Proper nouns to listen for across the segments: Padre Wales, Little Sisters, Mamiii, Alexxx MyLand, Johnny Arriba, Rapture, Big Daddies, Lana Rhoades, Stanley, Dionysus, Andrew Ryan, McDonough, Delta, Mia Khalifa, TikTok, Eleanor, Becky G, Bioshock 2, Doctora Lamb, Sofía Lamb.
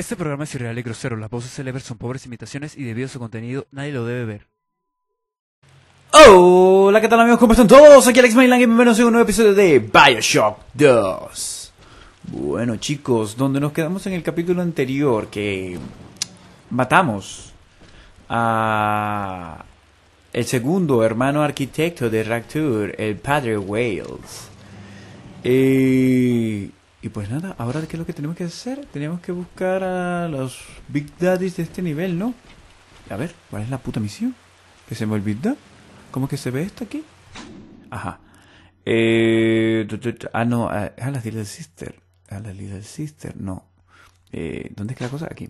Este programa es irreal y grosero. Las voces célebres son pobres imitaciones y debido a su contenido, nadie lo debe ver. Hola, ¿qué tal amigos? ¿Cómo están todos? Aquí Alexxx MyLand y bienvenidos a un nuevo episodio de Bioshock 2. Bueno chicos, donde nos quedamos en el capítulo anterior, que matamos a el segundo hermano arquitecto de Rapture, el Padre Wales. Y pues nada, ahora ¿qué es lo que tenemos que hacer? Tenemos que buscar a los Big Daddies de este nivel, ¿no? A ver, ¿cuál es la puta misión? ¿Que se me olvidó? ¿Cómo es que se ve esto aquí? Ajá. No, a las Little Sisters. A las Little Sisters, no. ¿Dónde es que la cosa? Aquí.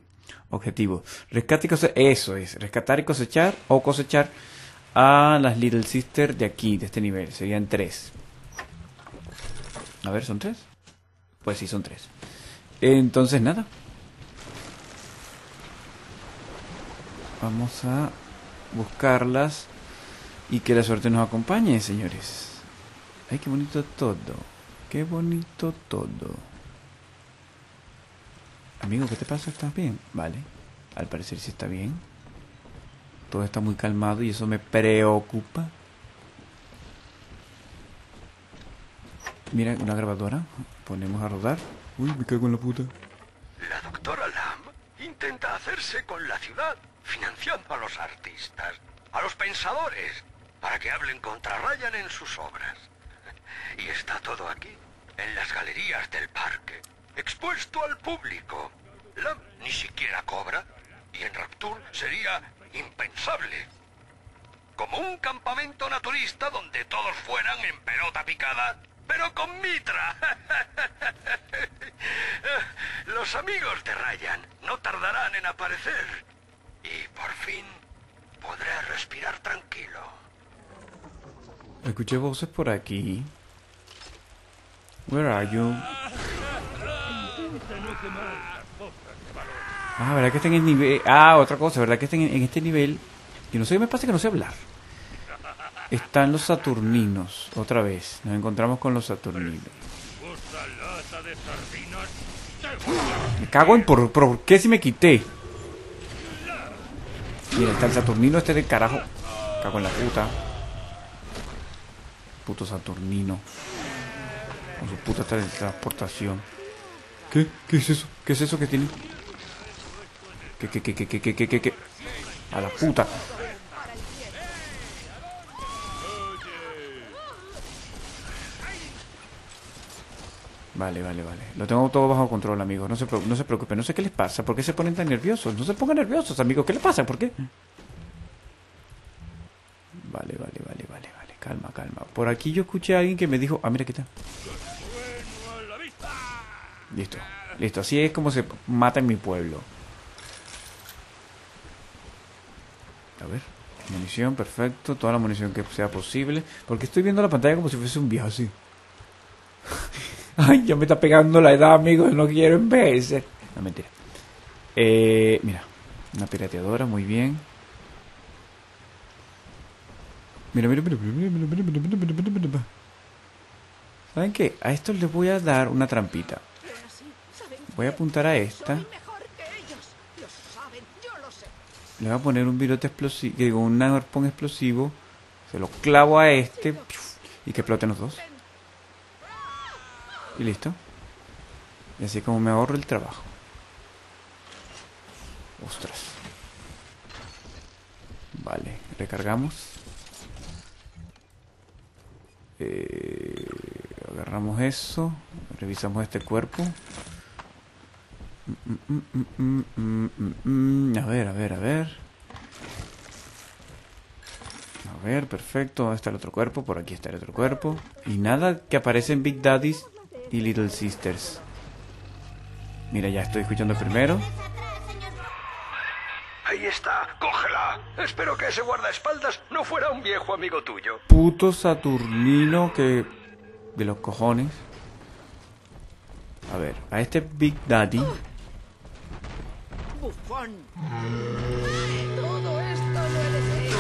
Objetivo. Rescate y cosechar. Eso es. Rescatar y cosechar o cosechar a las Little Sisters de aquí, de este nivel. Serían 3. A ver, ¿son 3? Pues sí, son 3. Entonces, nada. Vamos a buscarlas y que la suerte nos acompañe, señores. Ay, qué bonito todo. Qué bonito todo. Amigo, ¿qué te pasa? ¿Estás bien? Vale. Al parecer sí está bien. Todo está muy calmado y eso me preocupa. Mira, una grabadora. Ponemos a rodar. Uy, me cago en la puta. La doctora Lamb intenta hacerse con la ciudad, financiando a los artistas, a los pensadores, para que hablen contra Ryan en sus obras. Y está todo aquí, en las galerías del parque, expuesto al público. Lamb ni siquiera cobra, y en Rapture sería impensable. Como un campamento naturista donde todos fueran en pelota picada, pero con mitra. Los amigos de Ryan no tardarán en aparecer. Y por fin podré respirar tranquilo. Escuché voces por aquí. Where are you? Ah, ¿verdad que está en el nivel? Ah, otra cosa, ¿verdad que está en este nivel? Yo no sé qué me pasa que no sé hablar. Están los saturninos, otra vez. Nos encontramos con los saturninos. Me cago en por qué si me quité. Mira, está el saturnino este del carajo. Me cago en la puta. Puto saturnino. Con su puta teletransportación. ¿Qué? ¿Qué es eso? ¿Qué es eso que tiene? ¿Qué? A la puta. Vale. Lo tengo todo bajo control, amigos. No se preocupen. No sé qué les pasa. ¿Por qué se ponen tan nerviosos? No se pongan nerviosos, amigos. ¿Qué les pasa? ¿Por qué? Vale. Calma. Por aquí yo escuché a alguien que me dijo... Ah, mira, aquí está. Listo. Así es como se mata en mi pueblo. A ver. Munición, perfecto. Toda la munición que sea posible. Porque estoy viendo la pantalla como si fuese un viejo así. Ay, ya me está pegando la edad, amigos. No quiero envejecer. No, mentira. Mira. Una pirateadora, muy bien. Mira. ¿Saben qué? A estos les voy a dar una trampita. Voy a apuntar a esta. Le voy a poner un virote explosivo. Digo, un arpón explosivo. Se lo clavo a este. Y que exploten los dos. Y listo. Y así como me ahorro el trabajo. Ostras. Vale, recargamos. Agarramos eso. Revisamos este cuerpo. A ver. A ver, perfecto. ¿Dónde está el otro cuerpo? Por aquí está el otro cuerpo. Y nada, que aparecen Big Daddies y Little Sisters. Mira, ya estoy escuchando primero. Ahí está, cógela. Espero que ese guardaespaldas no fuera un viejo amigo tuyo. Puto saturnino que... de los cojones. A ver, a este Big Daddy. Bufón. Todo esto lo he decidido.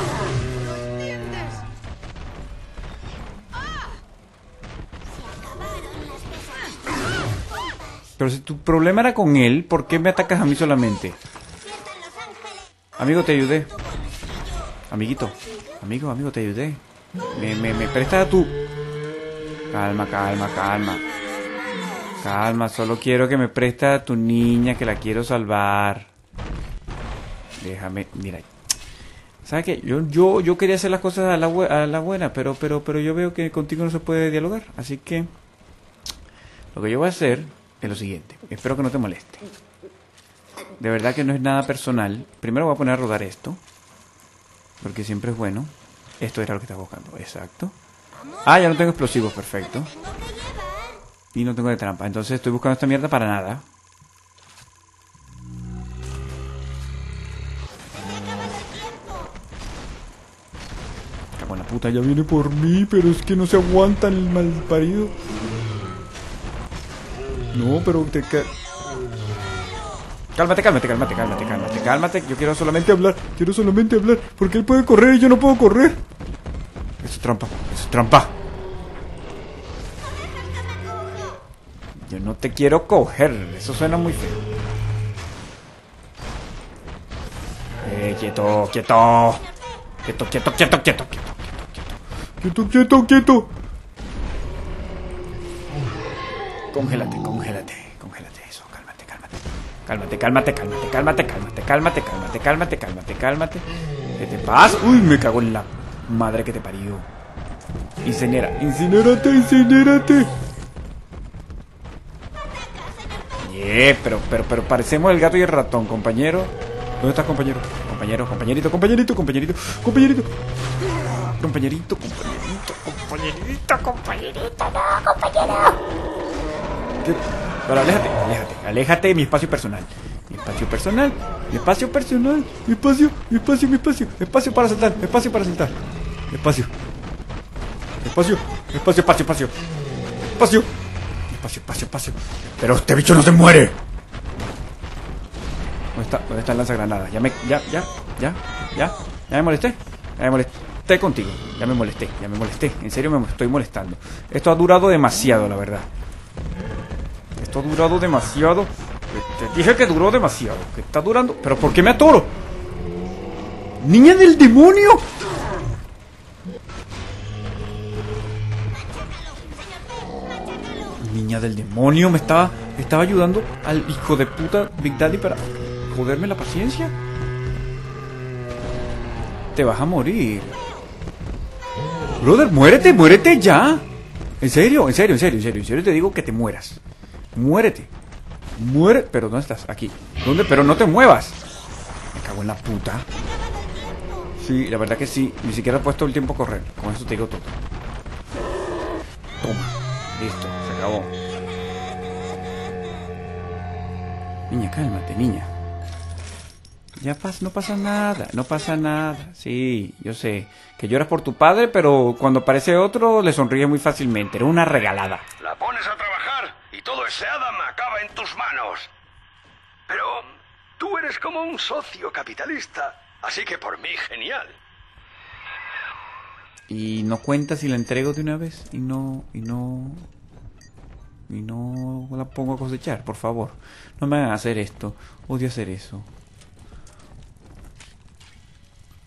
Pero si tu problema era con él, ¿por qué me atacas a mí solamente? Amigo, te ayudé. Amiguito. Amigo, te ayudé. Me prestas a tu... Calma. Calma, solo quiero que me prestes a tu niña, que la quiero salvar. Déjame, mira. ¿Sabes qué? Yo quería hacer las cosas a la buena, pero yo veo que contigo no se puede dialogar. Así que lo que yo voy a hacer es lo siguiente. Espero que no te moleste. De verdad que no es nada personal. Primero voy a poner a rodar esto, porque siempre es bueno. Esto era lo que estaba buscando, exacto. Ah, ya no tengo explosivos, perfecto. Y no tengo de trampa, entonces estoy buscando esta mierda para nada. Cago en la puta, ya viene por mí, pero es que no se aguanta el malparido. No, pero te... Cálmate. Yo quiero solamente hablar. Porque él puede correr y yo no puedo correr. Eso es trampa. Yo no te quiero coger. Eso suena muy feo. Quieto. Congélate. Eso, cálmate. ¿Qué te pasa? Uy, me cago en la madre que te parió. Incinérate. Pero parecemos el gato y el ratón, compañero. ¿Dónde estás, compañero? Compañerito. ¿Qué? Pero aléjate de mi espacio personal. Mi espacio personal. Espacio para saltar. Pero este bicho no se muere. ¿Dónde está el lanzagranadas? Ya me molesté contigo. En serio me estoy molestando. Esto ha durado demasiado, la verdad. Te dije que duró demasiado. Que está durando. ¿Pero por qué me atoro? ¡Niña del demonio! Me estaba ayudando al hijo de puta Big Daddy para joderme la paciencia. Te vas a morir. Brother, muérete ya. En serio te digo que te mueras. Muérete. Pero ¿dónde estás? Aquí. ¿Dónde? Pero no te muevas. Me cago en la puta. Sí, la verdad que sí. Ni siquiera he puesto el tiempo a correr. Con eso te digo todo. Toma. Listo. Se acabó. Niña, cálmate, niña. No pasa nada. Sí, yo sé que lloras por tu padre, pero cuando aparece otro le sonríes muy fácilmente. Era una regalada. La pones a trabajar y todo ese Adam acaba en tus manos. Pero tú eres como un socio capitalista, así que por mí genial. Y no cuenta si la entrego de una vez y no la pongo a cosechar, por favor. No me hagan hacer esto. Odio hacer eso.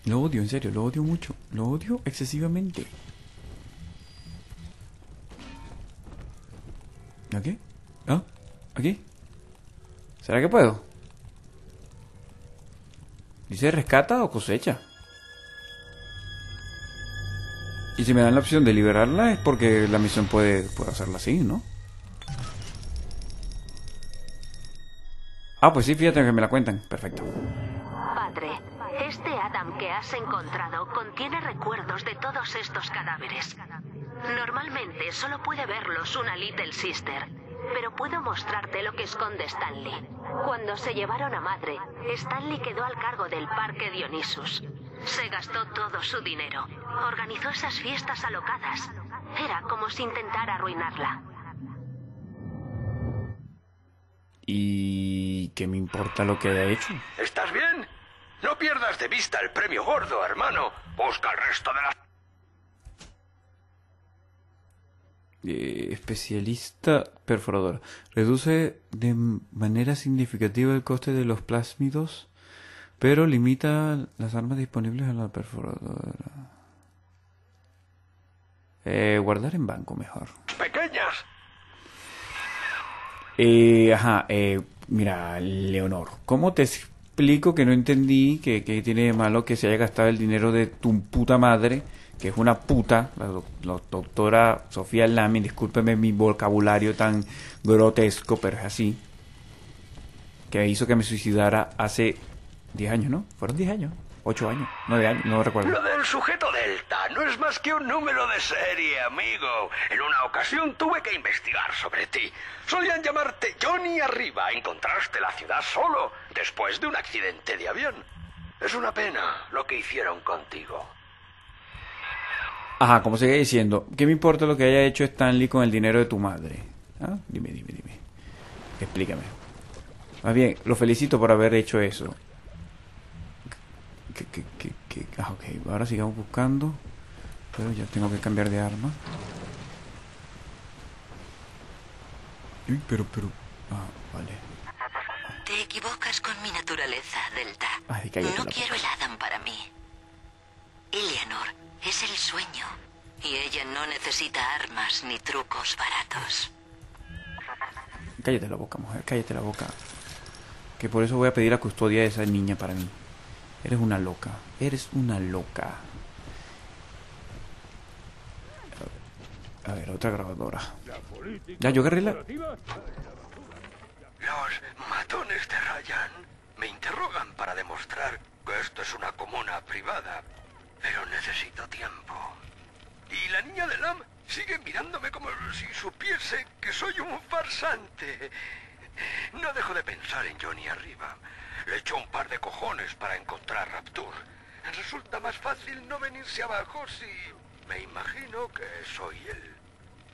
Lo odio, en serio, lo odio mucho. Lo odio excesivamente. ¿Aquí? ¿Ah? ¿Aquí? ¿Será que puedo? ¿Dice rescata o cosecha? Y si me dan la opción de liberarla es porque la misión puede hacerla así, ¿no? Ah, pues sí, fíjate que me la cuentan. Perfecto. Padre, este Adam que has encontrado contiene recuerdos de todos estos cadáveres. Normalmente solo puede verlos una Little Sister, pero puedo mostrarte lo que esconde Stanley. Cuando se llevaron a madre, Stanley quedó al cargo del parque Dionysus. Se gastó todo su dinero. Organizó esas fiestas alocadas. Era como si intentara arruinarla. ¿Y qué me importa lo que haya hecho? ¿Estás bien? No pierdas de vista el premio gordo, hermano. Busca el resto de las... Especialista perforadora. Reduce de manera significativa el coste de los plásmidos, pero limita las armas disponibles a la perforadora. Guardar en banco mejor. Pequeñas. Mira, Leonor, ¿cómo te explico que no entendí que tiene de malo que se haya gastado el dinero de tu puta madre, que es una puta, la doctora Sofía Lamb? Discúlpeme mi vocabulario tan grotesco, pero es así, que hizo que me suicidara hace 10 años, ¿no? Fueron 10 años, 8 años, 9 años, no recuerdo. Lo del sujeto Delta no es más que un número de serie, amigo. En una ocasión tuve que investigar sobre ti. Solían llamarte Johnny Arriba. Encontraste la ciudad solo después de un accidente de avión. Es una pena lo que hicieron contigo. Ajá, como seguía diciendo, ¿qué me importa lo que haya hecho Stanley con el dinero de tu madre? ¿Ah? Dime. Explícame. Más bien, lo felicito por haber hecho eso. Ok, ahora sigamos buscando. Pero ya tengo que cambiar de arma. Uy, pero... Ah, vale. Te equivocas con mi naturaleza, Delta. Ay, no quiero el Adam para mí. Eleanor es el sueño, y ella no necesita armas ni trucos baratos. Cállate la boca, mujer, cállate la boca. Que por eso voy a pedir la custodia de esa niña para mí. Eres una loca, eres una loca. A ver, otra grabadora. Ya, yo agarré la... Los matones de Ryan me interrogan para demostrar que esto es una comuna privada. Pero necesito tiempo. Y la niña de Lamb sigue mirándome como si supiese que soy un farsante. No dejo de pensar en Johnny Arriba. Le echo un par de cojones para encontrar Rapture. Resulta más fácil no venirse abajo si me imagino que soy él.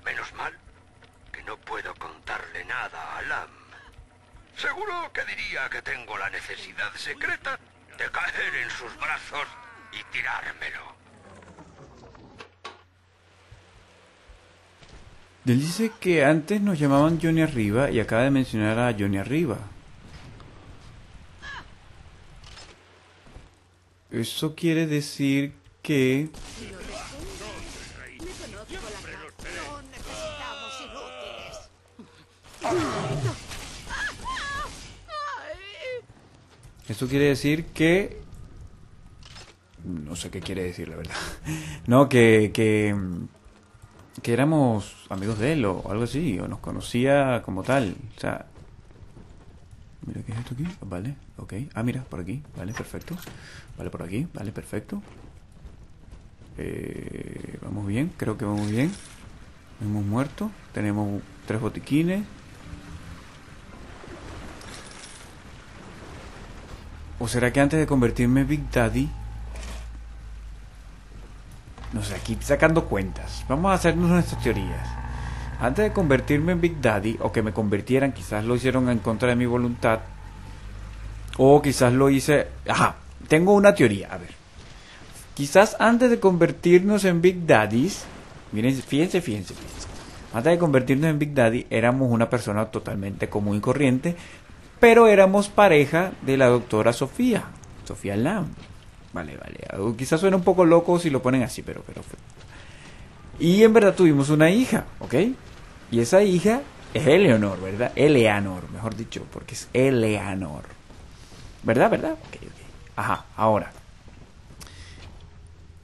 Menos mal que no puedo contarle nada a Lamb. Seguro que diría que tengo la necesidad secreta de caer en sus brazos y tirármelo. Él dice que antes nos llamaban Johnny Arriba y acaba de mencionar a Johnny Arriba. Eso quiere decir que... Eso quiere decir que... No sé qué quiere decir, la verdad. No, que éramos amigos de él o algo así, o nos conocía como tal. O sea... Mira, ¿qué es esto aquí? Vale, ok. Ah, mira, por aquí. Vale, perfecto. Vale, por aquí. Vale, perfecto. Vamos bien, creo que vamos bien. Hemos muerto. Tenemos 3 botiquines. ¿O será que antes de convertirme en Big Daddy... No sé, aquí sacando cuentas. Vamos a hacernos nuestras teorías. Antes de convertirme en Big Daddy, o que me convirtieran, quizás lo hicieron en contra de mi voluntad. O quizás lo hice... Ajá, tengo una teoría, a ver. Quizás antes de convertirnos en Big Daddies... Miren, fíjense. Antes de convertirnos en Big Daddy, éramos una persona totalmente común y corriente. Pero éramos pareja de la doctora Sofía Lamb. Vale. Quizás suena un poco loco si lo ponen así, pero... Y en verdad tuvimos una hija, ¿ok? Y esa hija es Eleanor, ¿verdad? Eleanor, mejor dicho, porque es Eleanor. ¿Verdad? Ok. Ajá, ahora.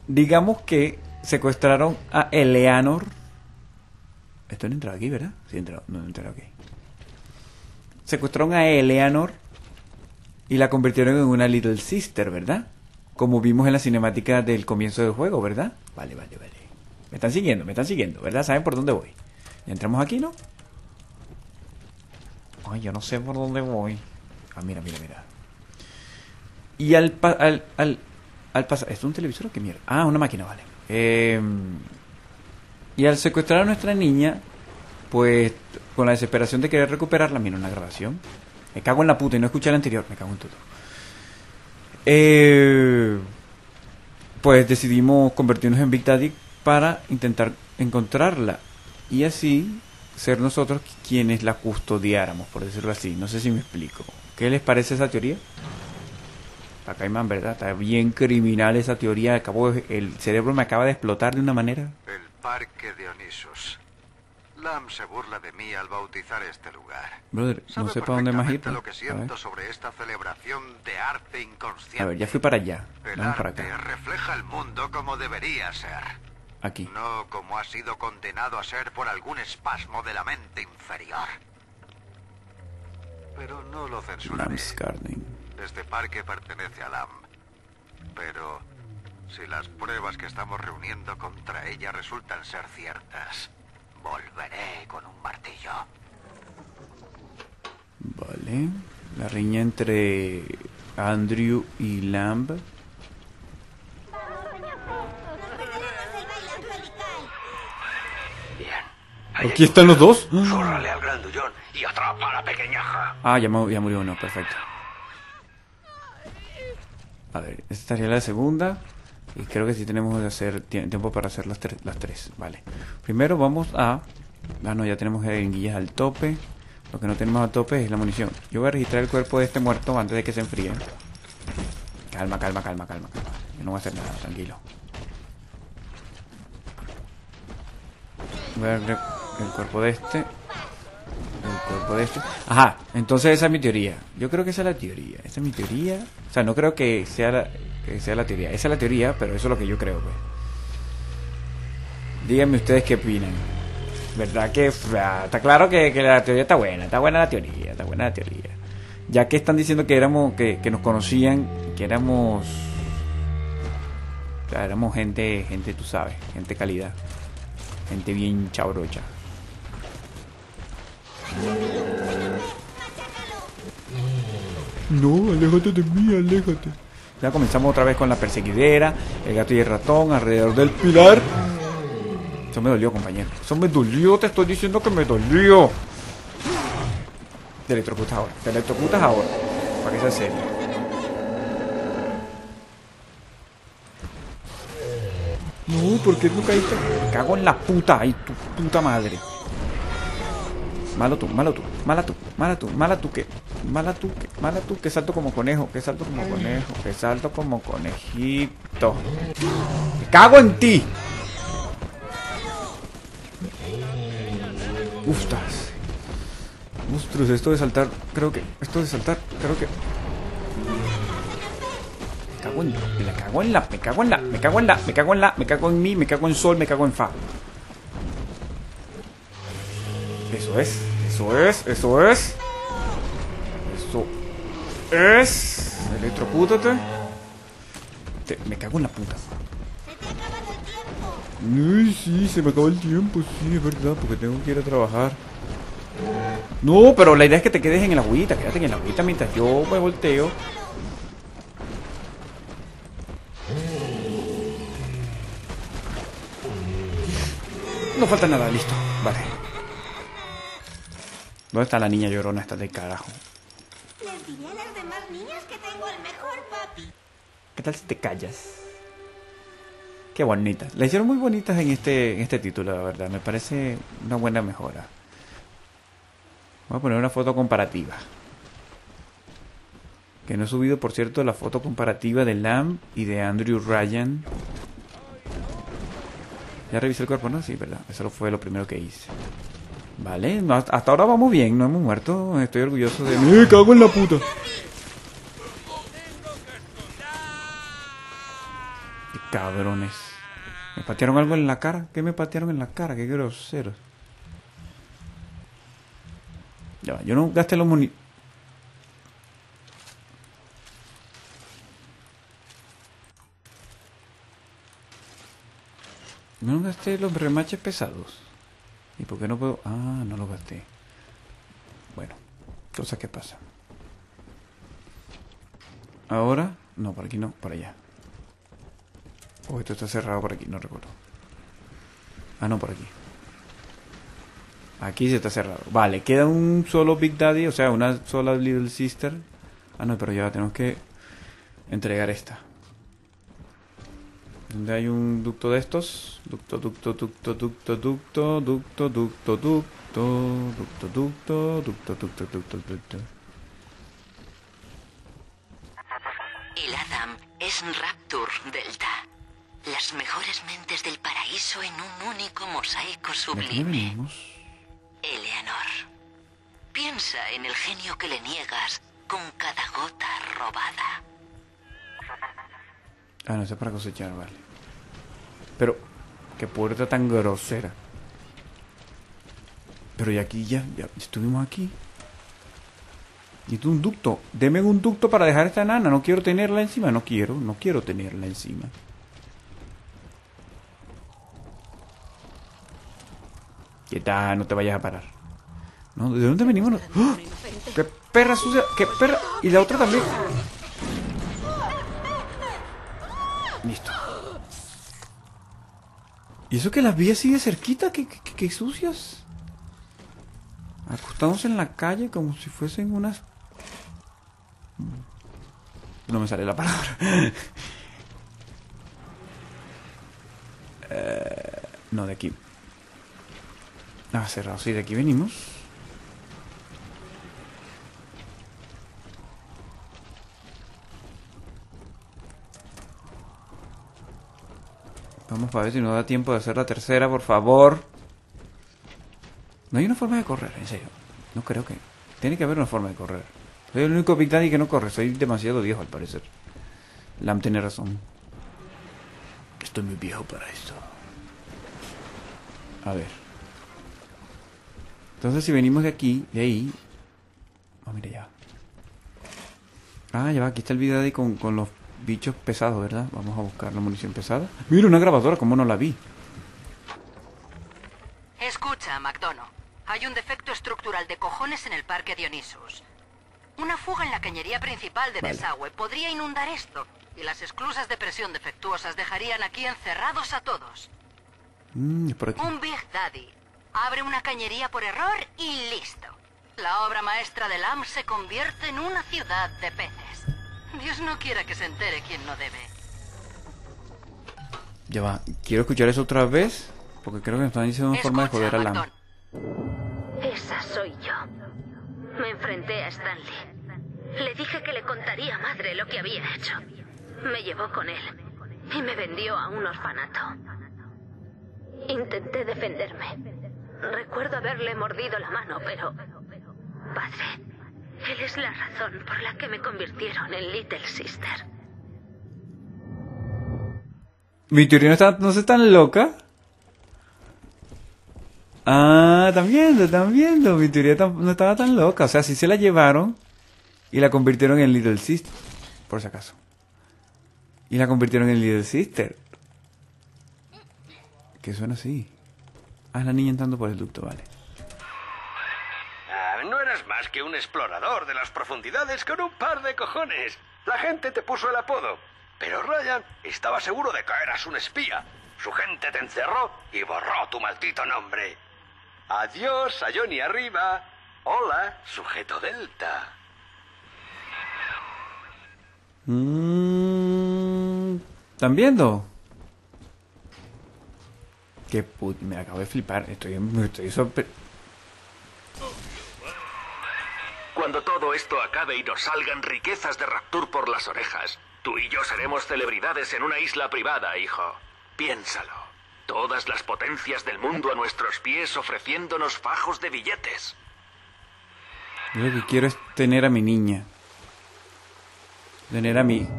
Digamos que secuestraron a Eleanor. Esto no entra aquí, ¿verdad? Sí, no entra aquí. Secuestraron a Eleanor y la convirtieron en una Little Sister, ¿verdad? Como vimos en la cinemática del comienzo del juego, ¿verdad? Vale. Me están siguiendo, ¿verdad? ¿Saben por dónde voy? Ya entramos aquí, ¿no? Ay, yo no sé por dónde voy. Ah, mira. Y al pasar... ¿Esto es un televisor o qué mierda? Ah, una máquina, vale. Y al secuestrar a nuestra niña, pues con la desesperación de querer recuperarla... Mira, una grabación. Me cago en la puta y no escuché la anterior. Me cago en todo. Pues decidimos convertirnos en Big Daddy para intentar encontrarla. y así ser nosotros quienes la custodiáramos, por decirlo así. No sé si me explico. ¿Qué les parece esa teoría? Está caimán, ¿verdad? Está bien criminal esa teoría. Acabo de, el cerebro me acaba de explotar de una manera. El parque Dionysus. Lamb se burla de mí al bautizar este lugar. Brother, no sé para dónde más ir. Lo que siento sobre esta celebración de arte inconsciente. A ver, ya fui para allá. El vamos para acá. Arte refleja el mundo como debería ser. Aquí. No como ha sido condenado a ser por algún espasmo de la mente inferior. Pero no lo censuraré. Este parque pertenece a Lamb. Pero si las pruebas que estamos reuniendo contra ella resultan ser ciertas, volveré con un martillo. Vale. La riña entre Andrew y Lamb. Bien. Aquí están los dos. Zórrale al grandullón y atrapa a la pequeñaja. Ah, ya murió uno. Perfecto. A ver, esta sería la segunda. Y creo que sí tenemos que hacer tiempo para hacer las tres. Vale. Primero vamos a... Ah, no, ya tenemos guillas al tope. Lo que no tenemos al tope es la munición. Yo voy a registrar el cuerpo de este muerto antes de que se enfríe. Calma. Yo no voy a hacer nada, tranquilo. Voy a ver el cuerpo de este. Ajá, entonces esa es mi teoría. Yo creo que esa es la teoría. Esa es mi teoría. O sea, no creo que sea la teoría. Esa es la teoría, pero eso es lo que yo creo, pues. Díganme ustedes qué opinan. ¿Verdad que está claro que la teoría está buena? Está buena la teoría. Ya que están diciendo que éramos, que nos conocían, que éramos... Claro, éramos gente, tú sabes, gente calidad. Gente bien chabrocha. No, aléjate de mí, aléjate. Ya comenzamos otra vez con la perseguidera. El gato y el ratón alrededor del pilar. Eso me dolió, compañero. Eso me dolió, te estoy diciendo que me dolió. Te electrocutas ahora. Para que sea serio. No, ¿por qué tú caíste? Me cago en la puta. Ay, tu puta madre. Mala tú, que salto como conejito. ¡Me cago en ti! ¡Uftas! Monstruos, esto de saltar, creo que... Me cago en mí, me cago en sol, me cago en fa. Eso es. Electrocútate. Me cago en la puta. Uy, sí, se me acaba el tiempo, sí, es verdad, porque tengo que ir a trabajar. No, pero la idea es que te quedes en la agüita. Quédate en la agüita mientras yo me volteo. No falta nada, listo. Vale. ¿Dónde está la niña llorona esta de carajo? Les diré a las demás niñas que tengo el mejor papi. ¿Qué tal si te callas? Qué bonitas. La hicieron muy bonitas en este título, la verdad. Me parece una buena mejora. Voy a poner una foto comparativa. Que no he subido, por cierto, la foto comparativa de Lamb y de Andrew Ryan. Ya revisé el cuerpo, ¿no? Sí, verdad. Eso fue lo primero que hice. Vale, hasta ahora vamos bien, no hemos muerto, estoy orgulloso de... ¡Me cago en la puta! ¡Qué cabrones! ¿Me patearon algo en la cara? ¿Qué me patearon en la cara? ¡Qué groseros! Ya, yo no gasté los muni... No gasté los remaches pesados. ¿Y por qué no puedo? Ah, no lo gasté. Bueno, cosas que pasan. Ahora, no, por aquí no, por allá. O esto está cerrado por aquí, no recuerdo. Ah, no, por aquí. Aquí se está cerrado. Vale, queda un solo Big Daddy, o sea, una sola Little Sister. Ah, no, pero ya tenemos que entregar esta. Donde hay un ducto de estos. Ducto. El Adam es Rapture Delta. Las mejores mentes del paraíso en un único mosaico sublime. Eleanor. Piensa en el genio que le niegas con cada gota robada. Ah, no, está para cosechar, vale. Pero, qué puerta tan grosera. Pero y aquí ya estuvimos aquí. Y tú un ducto. Deme un ducto para dejar esta nana. No quiero tenerla encima. No quiero tenerla encima. Quieta, no te vayas a parar. No, ¿de dónde venimos? ¡Oh! ¡Qué perra sucia! ¡Qué perra! Y la otra también. Listo. ¿Y eso que las vi así de cerquita? ¿Qué sucias? Acostados en la calle como si fuesen unas... No me sale la palabra. No, de aquí. Ah, cerrado, sí, de aquí venimos. Vamos para ver si nos da tiempo de hacer la tercera, por favor. No hay una forma de correr, en serio. No creo que... Tiene que haber una forma de correr. Soy el único Big Daddy que no corre. Soy demasiado viejo, al parecer. Lamb tiene razón. Estoy muy viejo para esto. A ver. Entonces si venimos de aquí, de ahí... Ah, oh, mira ya. Ah, ya va, aquí está el video de con los bichos pesados, ¿verdad? Vamos a buscar la munición pesada. Mira, una grabadora, ¿cómo no la vi? Escucha, McDonough. Hay un defecto estructural de cojones en el parque Dionysus. Una fuga en la cañería principal de desagüe podría inundar esto. Y las esclusas de presión defectuosas dejarían aquí encerrados a todos. Es por aquí. Un Big Daddy. Abre una cañería por error y listo. La obra maestra de Lamb se convierte en una ciudad de peces. Dios no quiera que se entere quien no debe. Ya va, quiero escuchar eso otra vez, porque creo que me están diciendo una forma de joder a Lamb. Esa soy yo. Me enfrenté a Stanley. Le dije que le contaría a madre lo que había hecho. Me llevó con él y me vendió a un orfanato. Intenté defenderme. Recuerdo haberle mordido la mano, pero... Padre, él es la razón por la que me convirtieron en Little Sister. ¿Mi teoría no está tan loca? Ah, están viendo. Mi teoría no estaba tan loca. O sea, sí se la llevaron y la convirtieron en Little Sister. Por si acaso. Y la convirtieron en Little Sister. Que suena así. Ah, la niña entrando por el ducto, vale. Ah, no eres más que un explorador de las profundidades con un par de cojones. La gente te puso el apodo. Pero Ryan estaba seguro de que eras un espía. Su gente te encerró y borró tu maldito nombre. Adiós a Johnny Arriba. Hola, sujeto Delta. ¿Están viendo? Que put... Me acabo de flipar. Estoy sorprendido. Cuando todo esto acabe y nos salgan riquezas de Rapture por las orejas, tú y yo seremos celebridades en una isla privada, hijo. Piénsalo. Todas las potencias del mundo a nuestros pies ofreciéndonos fajos de billetes. Yo lo que quiero es tener a mi niña. Tener a mi...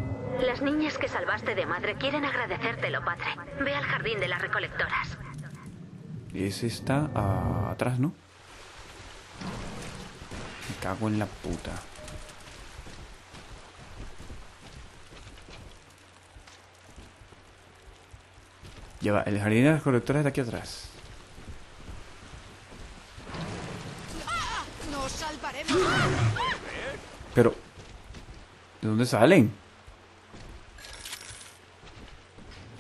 Las niñas que salvaste de madre quieren agradecértelo, padre. Ve al jardín de las recolectoras. Ese está atrás, ¿no? Me cago en la puta. Lleva, el jardín de las recolectoras está aquí atrás. ¡Nos salvaremos! Pero... ¿De dónde salen?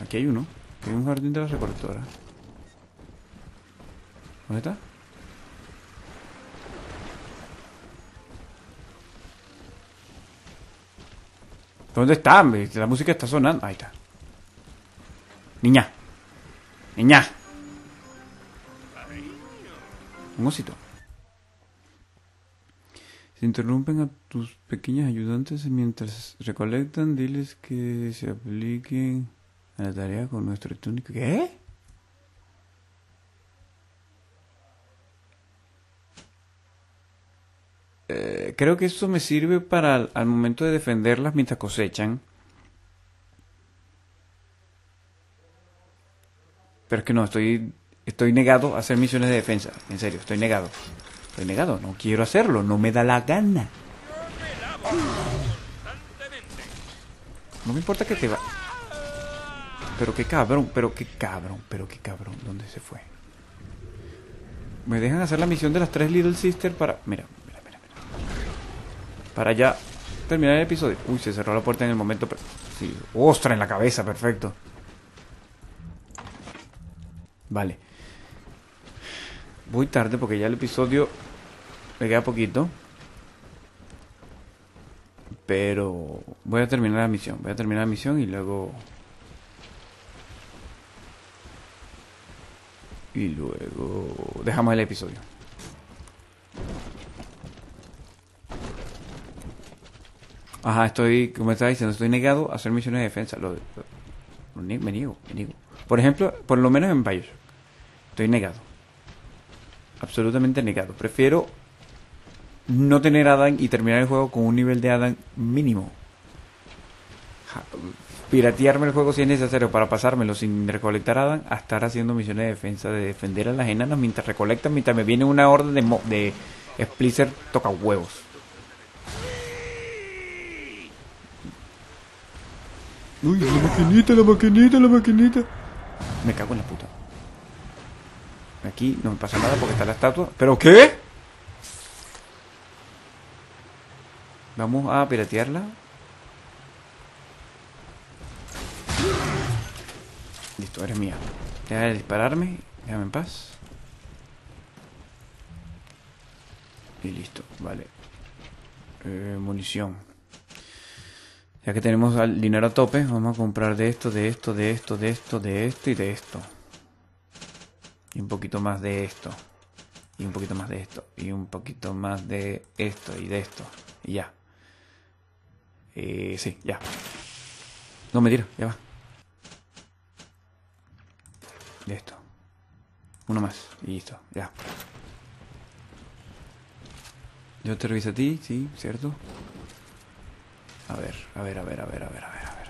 Aquí hay uno. Hay un jardín de las recolectoras. ¿Dónde está? ¿Dónde están? La música está sonando. Ahí está. Niña. Niña. Un osito. Si interrumpen a tus pequeños ayudantes mientras recolectan, diles que se apliquen a la tarea con nuestro túnico. ¿Qué? Creo que esto me sirve para al momento de defenderlas mientras cosechan. Pero es que no, estoy negado a hacer misiones de defensa. En serio, estoy negado. Estoy negado, no quiero hacerlo, no me da la gana. No me importa que te va. Pero qué cabrón, pero qué cabrón, pero qué cabrón. ¿Dónde se fue? Me dejan hacer la misión de las 3 Little Sisters para... Mira, mira, mira, mira. Para ya terminar el episodio. Uy, se cerró la puerta en el momento. Pero... sí, ostra en la cabeza, perfecto. Vale. Voy tarde porque ya el episodio me queda poquito. Pero voy a terminar la misión. Voy a terminar la misión y luego... y luego... dejamos el episodio. Ajá, estoy... como estaba diciendo, estoy negado a hacer misiones de defensa. Me niego, me niego. Por ejemplo, por lo menos en Bioshock. Estoy negado. Absolutamente negado. Prefiero no tener Adam y terminar el juego con un nivel de Adam mínimo. Piratearme el juego si es necesario para pasármelo sin recolectar Adam, a estar haciendo misiones de defensa, de defender a las enanas mientras recolectan, mientras me viene una orden de Splicer toca huevos. Uy, la maquinita, la maquinita, la maquinita. Me cago en la puta. Aquí no me pasa nada porque está la estatua. ¿Pero qué? Vamos a piratearla. Listo, eres mía. Deja de dispararme. Déjame en paz. Y listo, vale. Munición. Ya que tenemos el dinero a tope, vamos a comprar de esto, de esto, de esto, de esto, de esto y de esto. Y un poquito más de esto. Y un poquito más de esto. Y un poquito más de esto y de esto. Y ya. Sí, ya. No, mentira, ya va. De esto. Uno más. Y listo, ya. Yo te reviso a ti, sí, ¿cierto? A ver, a ver, a ver, a ver, a ver, a ver, a ver.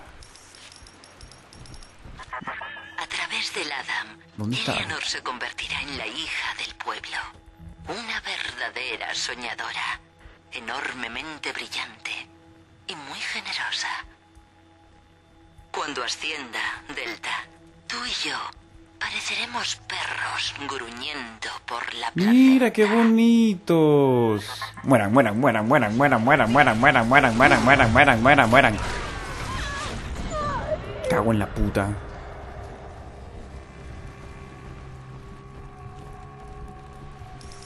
A través del Adam. Eleanor se convertirá en la hija del pueblo, una verdadera soñadora, enormemente brillante y muy generosa. Cuando ascienda, Delta, tú y yo pareceremos perros gruñendo por la placenta. ¡Mira qué bonitos! Mueran, mueran, mueran, mueran, mueran, mueran, mueran, mueran, mueran, mueran, mueran, mueran, mueran, mueran. Cago en la puta.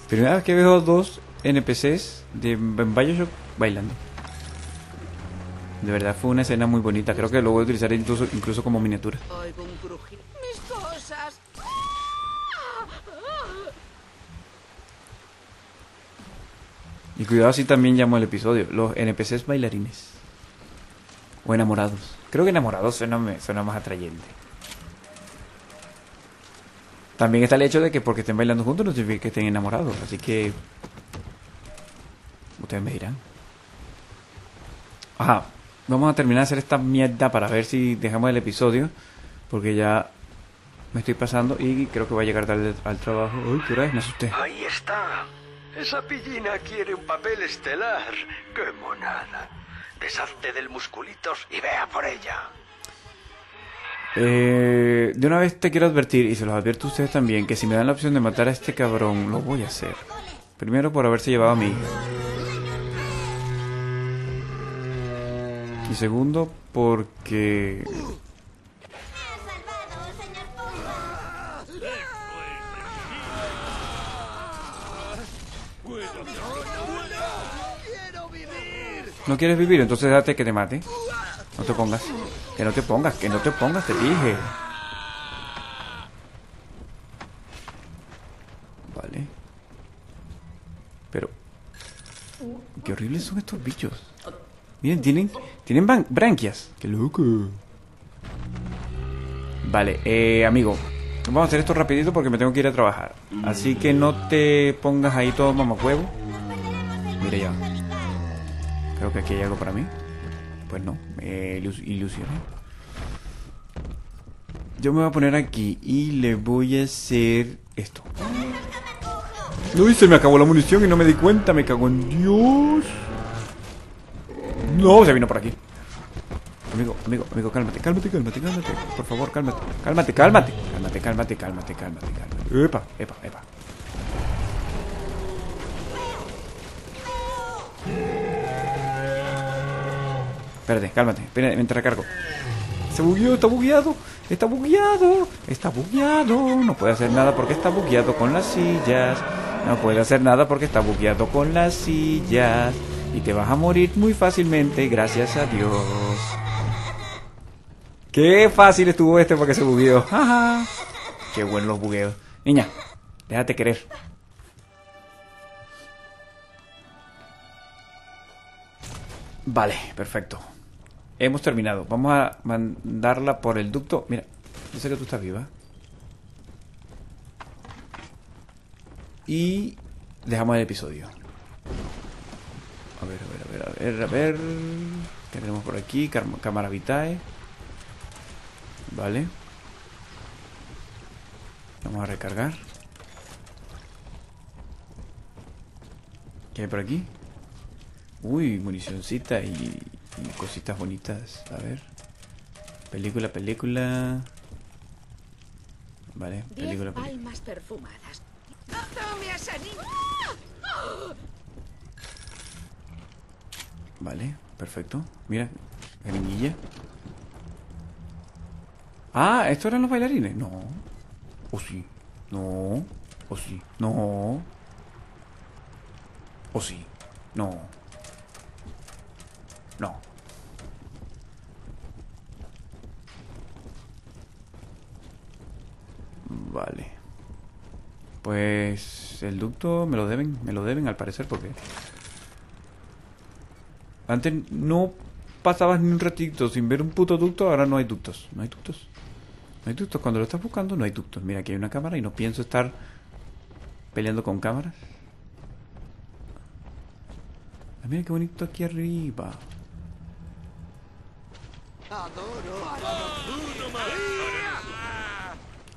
Primera vez que veo dos NPCs de Bioshock bailando. De verdad fue una escena muy bonita. Creo que lo voy a utilizar incluso como miniatura. Oigo un crujir. Mis cosas. Y cuidado, así también llamo el episodio. Los NPCs bailarines. O enamorados. Creo que enamorados suena más atrayente. También está el hecho de que porque estén bailando juntos no significa que estén enamorados. Así que... ustedes me dirán. Ajá. Vamos a terminar de hacer esta mierda para ver si dejamos el episodio. Porque ya me estoy pasando y creo que voy a llegar tarde al trabajo. Uy, ¿qué hora es? Me asusté. Ahí está. Esa pillina quiere un papel estelar. ¡Qué monada! Deshazte del musculitos y vea por ella. De una vez te quiero advertir, y se los advierto a ustedes también, que si me dan la opción de matar a este cabrón, lo voy a hacer. Primero por haberse llevado a mi hija. Y segundo porque... ¿no quieres vivir? Entonces date que te mate. No te pongas. Que no te pongas, te dije. Qué horribles son estos bichos. Miren, tienen branquias. Qué loco. Vale, amigo, vamos a hacer esto rapidito porque me tengo que ir a trabajar. Así que no te pongas ahí todo mamacuevo. Mira ya. Creo que aquí hay algo para mí. Pues no, ilusión. Yo me voy a poner aquí y le voy a hacer esto. Uy, se me acabó la munición y no me di cuenta. Me cago en Dios. No, se vino por aquí. Amigo, cálmate. Por favor, cálmate. Epa. Espérate, cálmate. Mientras recargo. Se bugueó, está bugueado. No puede hacer nada porque está bugueado con las sillas. Y te vas a morir muy fácilmente, gracias a Dios. Qué fácil estuvo este porque se bugueó. Ajá. Qué buenos los bugueos. Niña, déjate querer. Vale, perfecto. Hemos terminado. Vamos a mandarla por el ducto. Mira, yo sé que tú estás viva. Y dejamos el episodio. A ver. ¿Qué tenemos por aquí? Cámara vitae. Vale. Vamos a recargar. ¿Qué hay por aquí? Uy, municioncita y cositas bonitas. A ver. Película. Vale, película. Almas perfumadas. Vale, perfecto. Mira, jeringuilla. Ah, ¿estos eran los bailarines? No. No. Vale. Pues el ducto me lo deben al parecer porque antes no pasabas ni un ratito sin ver un puto ducto, ahora no hay ductos. Cuando lo estás buscando no hay ductos. Mira, aquí hay una cámara y no pienso estar peleando con cámaras. Ah, mira qué bonito aquí arriba.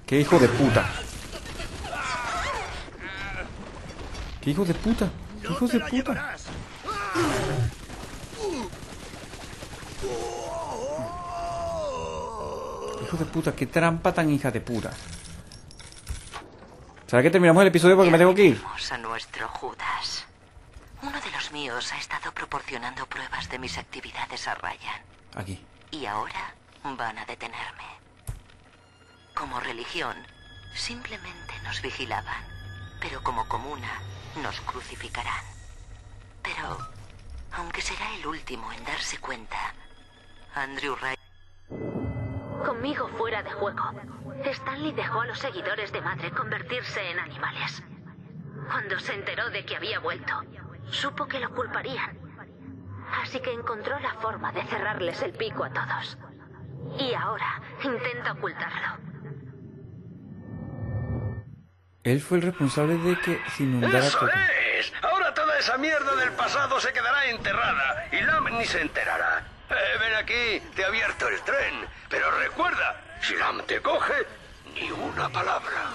¡Qué hijo de puta! ¡Qué hijos de puta! ¡Hijos de puta! ¡Qué trampa tan hija de puta! ¿Será que terminamos el episodio porque me tengo que ir? A nuestro Judas. Uno de los míos ha estado proporcionando pruebas de mis actividades a Ryan. Aquí. Y ahora van a detenerme. Como religión, simplemente nos vigilaban. Pero como comuna, nos crucificarán. Pero, aunque será el último en darse cuenta, Andrew Ryan... Conmigo fuera de juego. Stanley dejó a los seguidores de madre convertirse en animales. Cuando se enteró de que había vuelto, supo que lo culparían. Así que encontró la forma de cerrarles el pico a todos. Y ahora intenta ocultarlo. Él fue el responsable de que se inundara todo. ¡Eso es! Ahora toda esa mierda del pasado se quedará enterrada y Lamb ni se enterará. Ven aquí, te he abierto el tren. Pero recuerda, si Lamb te coge, ni una palabra.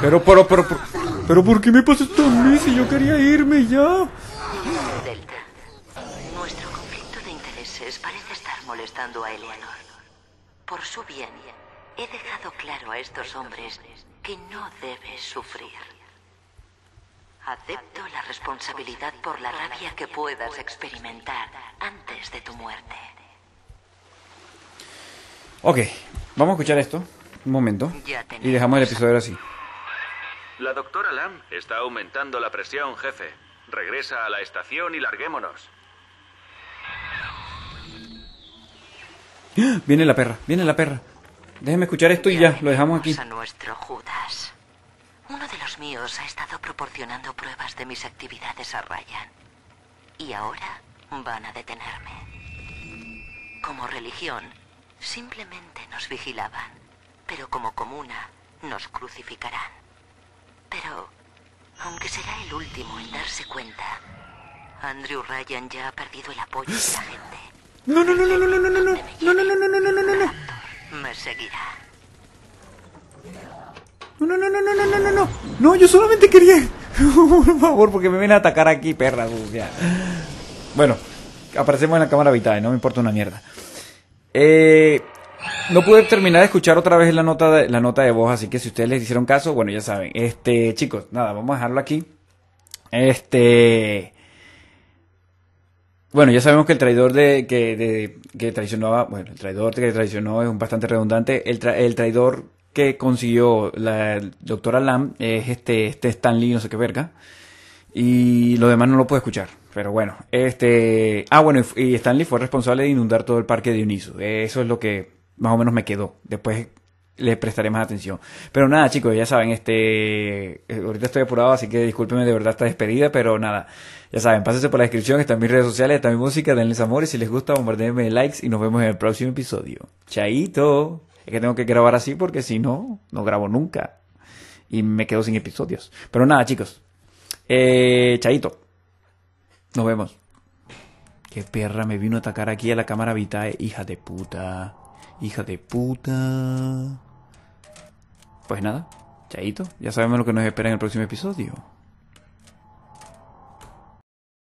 Pero ¿por qué me pasó esto a mí si yo quería irme ya? Delta, nuestro conflicto de intereses parece estar molestando a Eleanor. Por su bien, he dejado claro a estos hombres que no debes sufrir. Acepto la responsabilidad por la rabia que puedas experimentar antes de tu muerte. Ok, vamos a escuchar esto un momento y dejamos el episodio así. La doctora Lamb está aumentando la presión, jefe. Regresa a la estación y larguémonos. Viene la perra. Déjeme escuchar esto y ya, lo dejamos aquí. A nuestro Judas. Uno de los míos ha estado proporcionando pruebas de mis actividades a Ryan. Y ahora van a detenerme. Como religión, simplemente nos vigilaban, pero como comuna, nos crucificarán. Pero, aunque será el último en darse cuenta, Andrew Ryan ya ha perdido el apoyo de la gente. No. Me seguirá. No, yo solamente quería... Por favor, porque me vienen a atacar aquí, perra sucia. Bueno, aparecemos en la cámara vital, no me importa una mierda. No pude terminar de escuchar otra vez la nota de voz, así que si ustedes les hicieron caso, bueno, ya saben. Chicos, nada, vamos a dejarlo aquí. Bueno, ya sabemos que el traidor que traicionaba... Bueno, el traidor que traicionó es bastante redundante. El traidor... que consiguió la doctora Lamb es este Stanley, no sé qué verga, y lo demás no lo puedo escuchar, pero bueno, bueno, y Stanley fue responsable de inundar todo el parque de Dionysus. Eso es lo que más o menos me quedó. Después les prestaré más atención, pero nada, chicos, ya saben, ahorita estoy apurado, así que discúlpenme de verdad esta despedida, pero nada, ya saben, pásense por la descripción, están mis redes sociales, está mi música, denles amor, y si les gusta, bombardeenme de likes, y nos vemos en el próximo episodio. Chaito. Es que tengo que grabar así porque si no, no grabo nunca. Y me quedo sin episodios. Pero nada, chicos. Chaito. Nos vemos. Qué perra me vino a atacar aquí a la cámara vitae. Hija de puta. Hija de puta. Pues nada. Chaito. Ya sabemos lo que nos espera en el próximo episodio.